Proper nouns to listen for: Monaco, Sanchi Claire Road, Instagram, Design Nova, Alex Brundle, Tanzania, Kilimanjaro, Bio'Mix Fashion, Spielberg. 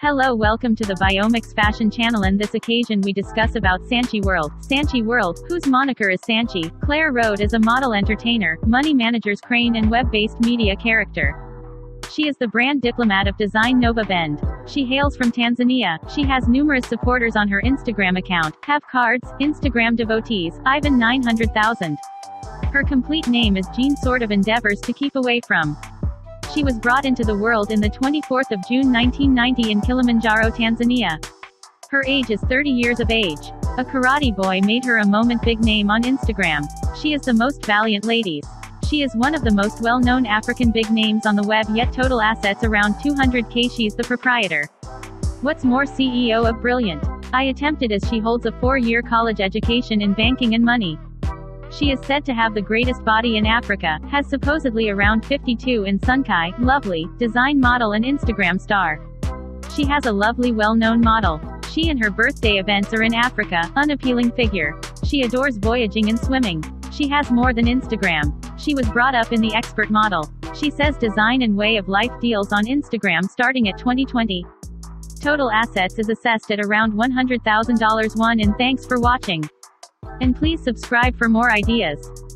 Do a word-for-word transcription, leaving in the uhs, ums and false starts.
Hello, welcome to the Bio'Mix Fashion channel. On this occasion we discuss about Sanchi World. Sanchi World, whose moniker is Sanchi Claire Road, is a model, entertainer, money manager's crane and web-based media character. She is the brand diplomat of Design Nova Bend. She hails from Tanzania. She has numerous supporters on her Instagram account, have cards, Instagram devotees, Ivan nine hundred thousand. Her complete name is Jean, sort of endeavors to keep away from. She was brought into the world in the twenty-fourth of June nineteen ninety in Kilimanjaro, Tanzania. Her age is thirty years of age. A karate boy made her a moment big name on Instagram. She is the most valiant ladies. She is one of the most well-known African big names on the web, yet total assets around two hundred K. She's the proprietor. What's more, C E O of Brilliant. I attempted as she holds a four-year college education in banking and money. She is said to have the greatest body in Africa, has supposedly around fifty-two in Sunkai, lovely, design model and Instagram star. She has a lovely well-known model. She and her birthday events are in Africa, unappealing figure. She adores voyaging and swimming. She has more than Instagram. She was brought up in the expert model. She says design and way of life deals on Instagram starting at twenty twenty. Total assets is assessed at around one hundred thousand dollars. One and thanks for watching. And please subscribe for more ideas.